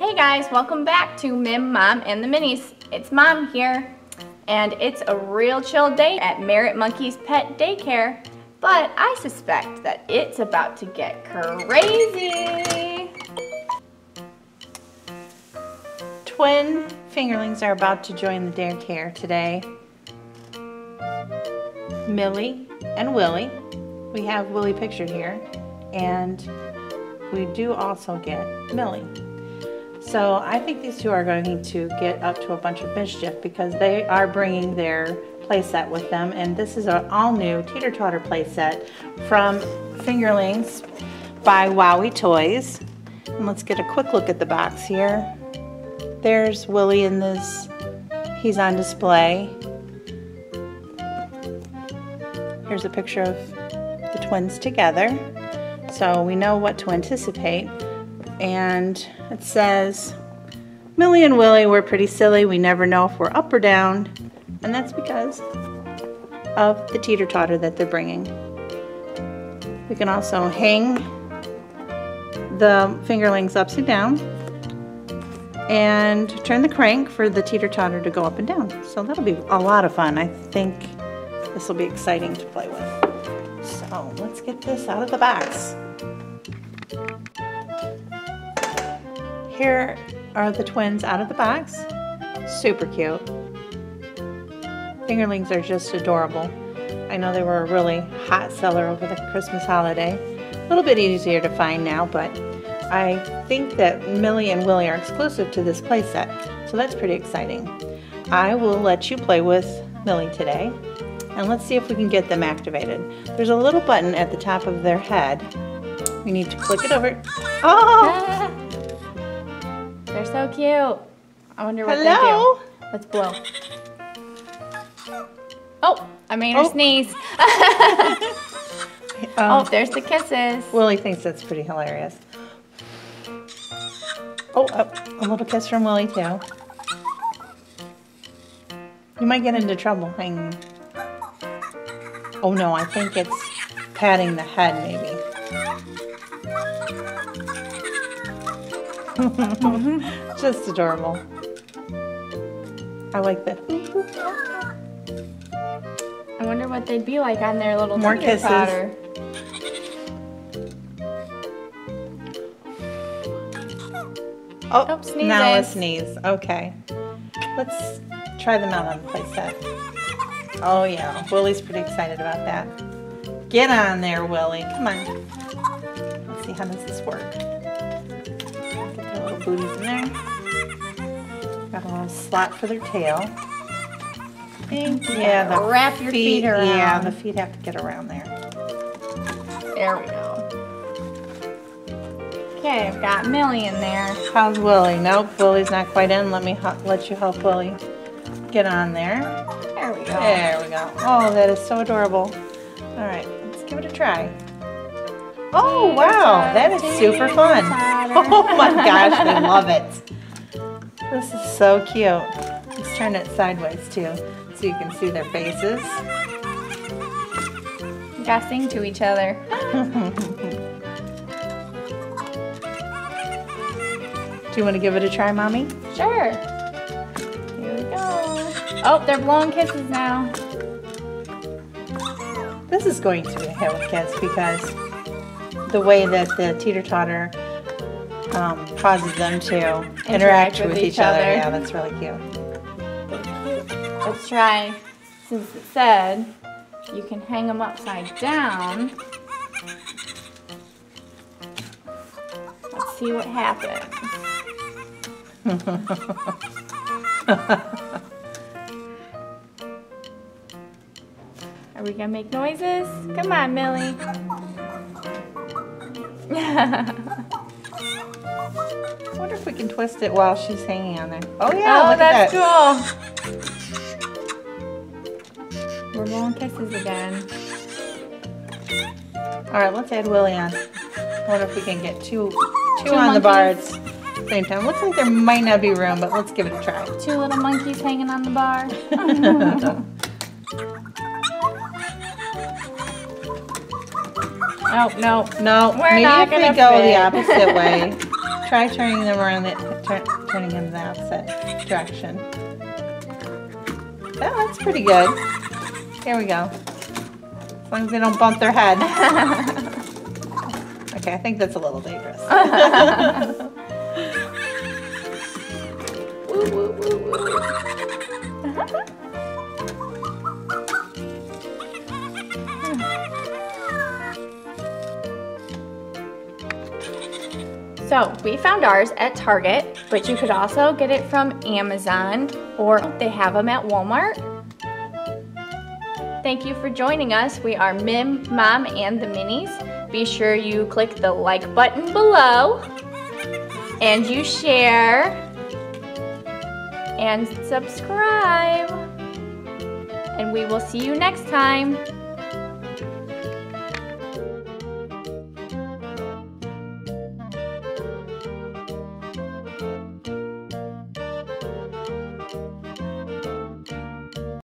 Hey guys, welcome back to Mim, Mom, and the Minis. It's Mom here, and it's a real chill day at Merit Monkey's Pet Daycare, but I suspect that it's about to get crazy. Twin fingerlings are about to join the daycare today. Milly and Willy. We have Willy pictured here, and we do also get Milly. So I think these two are going to get up to a bunch of mischief because they are bringing their playset with them, and this is an all-new Teeter Totter playset from Fingerlings by WowWee Toys. And let's get a quick look at the box here. There's Willy in this. He's on display. Here's a picture of the twins together, so we know what to anticipate. And it says, Milly and Willy were pretty silly. We never know if we're up or down. And that's because of the teeter totter that they're bringing. We can also hang the fingerlings upside down and turn the crank for the teeter totter to go up and down. So that'll be a lot of fun. I think this will be exciting to play with. So let's get this out of the box. Here are the twins out of the box. Super cute. Fingerlings are just adorable. I know they were a really hot seller over the Christmas holiday. A little bit easier to find now, but I think that Milly and Willy are exclusive to this playset, so that's pretty exciting. I will let you play with Milly today, and let's see if we can get them activated. There's a little button at the top of their head. We need to click it over. Oh! They're so cute. I wonder what they do. Let's blow. Oh, I made her sneeze. Oh, there's the kisses. Willy thinks that's pretty hilarious. Oh, a little kiss from Willy too. You might get into trouble hanging. Oh no, I think it's patting the head maybe. Just adorable. I like that. I wonder what they'd be like on their little teeter totter. Oh, sneezes. Now a sneeze. Okay. Let's try them out on the playset. Oh yeah, Willy's pretty excited about that. Get on there, Willy. Come on. Let's see how does this work. Booties in there. Got a little slot for their tail. Thank you. Yeah, wrap your feet around. Yeah, the feet have to get around there. There we go. Okay, I've got Milly in there. How's Willy? Nope, Willy's not quite in. Let you help Willy get on there. There we go. There we go. Oh, that is so adorable. All right, let's give it a try. Oh wow, that is super fun. Oh my gosh, I love it. This is so cute. Let's turn it sideways too, so you can see their faces. Guessing to each other. Do you want to give it a try, Mommy? Sure. Here we go. Oh, they're blowing kisses now. This is going to be a hit with kids because the way that the teeter-totter causes them to interact with each other. Yeah, that's really cute. Let's try, since it said you can hang them upside down, let's see what happens. Are we gonna make noises? Come on, Milly. I wonder if we can twist it while she's hanging on there. Oh yeah, oh, look at that. Cool. We're blowing kisses again. Alright, let's add Willy on. I wonder if we can get two on the bar at the same time. Looks like there might not be room, but let's give it a try. Two little monkeys hanging on the bar. No, no, no. Maybe if we go the opposite way. Try turning them around, turning them in the opposite direction. Oh, that's pretty good. Here we go. As long as they don't bump their head. Okay, I think that's a little dangerous. Woo, woo, woo, woo. So we found ours at Target, but you could also get it from Amazon, or they have them at Walmart. Thank you for joining us. We are Mim, Mom, and the Minis. Be sure you click the like button below, and you share, and subscribe. And we will see you next time.